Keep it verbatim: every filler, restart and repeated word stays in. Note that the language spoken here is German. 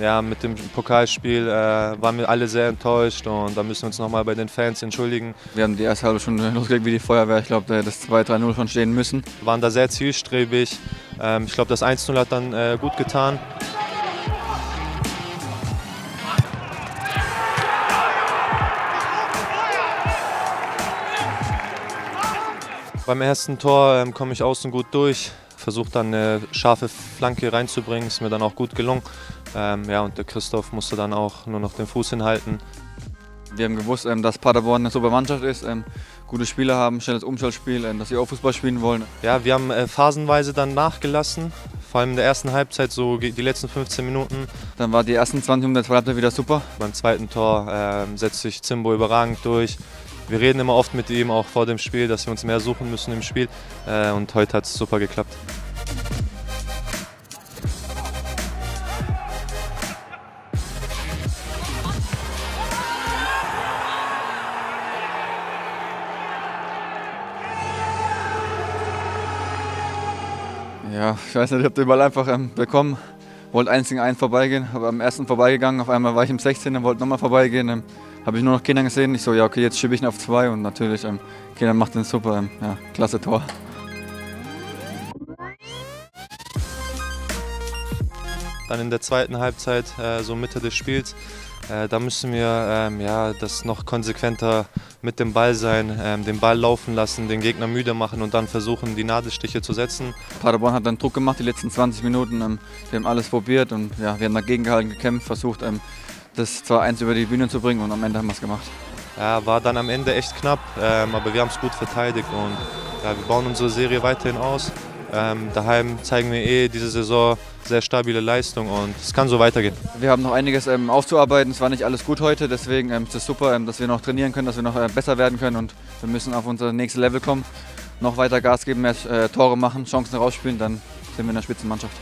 ja, mit dem Pokalspiel äh, waren wir alle sehr enttäuscht und da müssen wir uns nochmal bei den Fans entschuldigen. Wir haben die erste halbe Stunde losgelegt wie die Feuerwehr. Ich glaube, das zwei drei null schon stehen müssen. Wir waren da sehr zielstrebig. Ähm, ich glaube, das eins null hat dann äh, gut getan. Beim ersten Tor ähm, komme ich außen gut durch, versuche dann eine scharfe Flanke reinzubringen, ist mir dann auch gut gelungen. Ähm, ja, und der Christoph musste dann auch nur noch den Fuß hinhalten. Wir haben gewusst, ähm, dass Paderborn eine super Mannschaft ist, ähm, gute Spieler haben, schnelles Umschaltspiel, ähm, dass sie auch Fußball spielen wollen. Ja, wir haben äh, phasenweise dann nachgelassen, vor allem in der ersten Halbzeit, so die letzten fünfzehn Minuten. Dann war die ersten zwanzig Minuten der zweiten Halbzeit wieder super. Beim zweiten Tor ähm, setzt sich Zimbo überragend durch. Wir reden immer oft mit ihm, auch vor dem Spiel, dass wir uns mehr suchen müssen im Spiel. Und heute hat es super geklappt. Ja, ich weiß nicht, ich habe den Ball einfach ähm, bekommen. Wollte eins gegen eins vorbeigehen, aber am ersten vorbeigegangen. Auf einmal war ich im sechzehner, wollte nochmal vorbeigehen. Ähm, Habe ich nur noch Kenan gesehen. Ich so, ja, okay, jetzt schiebe ich ihn auf zwei. Und natürlich, ähm, Kenan macht den super. Ähm, ja, klasse Tor. Dann in der zweiten Halbzeit, äh, so Mitte des Spiels, äh, da müssen wir ähm, ja, das noch konsequenter mit dem Ball sein, ähm, den Ball laufen lassen, den Gegner müde machen und dann versuchen, die Nadelstiche zu setzen. Paderborn hat dann Druck gemacht die letzten zwanzig Minuten. Ähm, wir haben alles probiert und ja, wir haben dagegen gehalten, gekämpft, versucht, ähm, das zwei eins über die Bühne zu bringen und am Ende haben wir es gemacht. Ja, war dann am Ende echt knapp, ähm, aber wir haben es gut verteidigt und ja, wir bauen unsere Serie weiterhin aus. Ähm, daheim zeigen wir eh diese Saison sehr stabile Leistung und es kann so weitergehen. Wir haben noch einiges ähm, aufzuarbeiten, es war nicht alles gut heute, deswegen ähm, ist es super, ähm, dass wir noch trainieren können, dass wir noch äh, besser werden können und wir müssen auf unser nächstes Level kommen, noch weiter Gas geben, mehr äh, Tore machen, Chancen rausspielen, dann sind wir in der Spitzenmannschaft.